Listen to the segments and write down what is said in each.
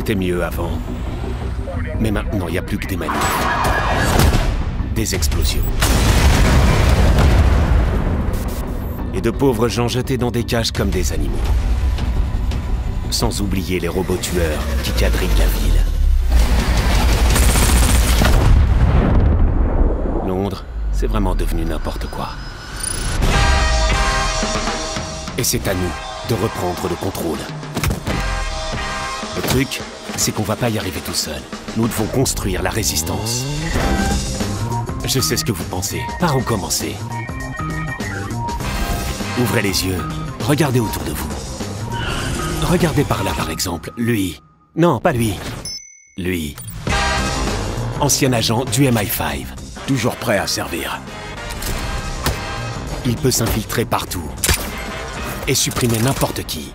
C'était mieux avant. Mais maintenant, il n'y a plus que des manifs. Des explosions. Et de pauvres gens jetés dans des cages comme des animaux. Sans oublier les robots tueurs qui quadrillent la ville. Londres, c'est vraiment devenu n'importe quoi. Et c'est à nous de reprendre le contrôle. Le truc, c'est qu'on va pas y arriver tout seul. Nous devons construire la résistance. Je sais ce que vous pensez. Par où commencer? Ouvrez les yeux. Regardez autour de vous. Regardez par là, par exemple. Lui. Non, pas lui. Lui. Ancien agent du MI5. Toujours prêt à servir. Il peut s'infiltrer partout. Et supprimer n'importe qui.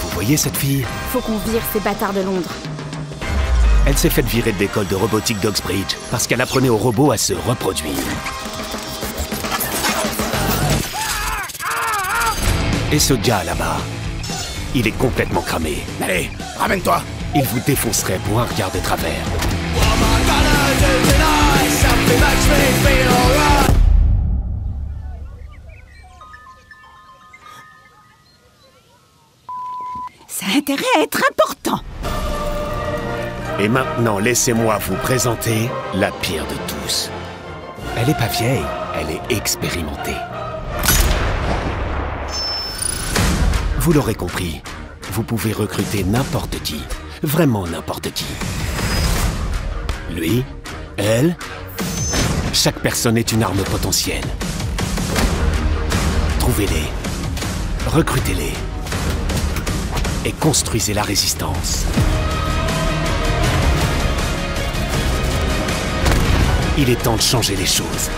Vous voyez cette fille? Faut qu'on vire ces bâtards de Londres. Elle s'est faite virer de l'école de robotique d'Oxbridge parce qu'elle apprenait aux robots à se reproduire. Et ce gars là-bas, il est complètement cramé. Allez, ramène-toi. Il vous défoncerait pour un regard de travers. Ça a intérêt à être important. Et maintenant, laissez-moi vous présenter la pire de tous. Elle n'est pas vieille, elle est expérimentée. Vous l'aurez compris, vous pouvez recruter n'importe qui, vraiment n'importe qui. Lui, elle, chaque personne est une arme potentielle. Trouvez-les, recrutez-les et construisez la résistance. Il est temps de changer les choses.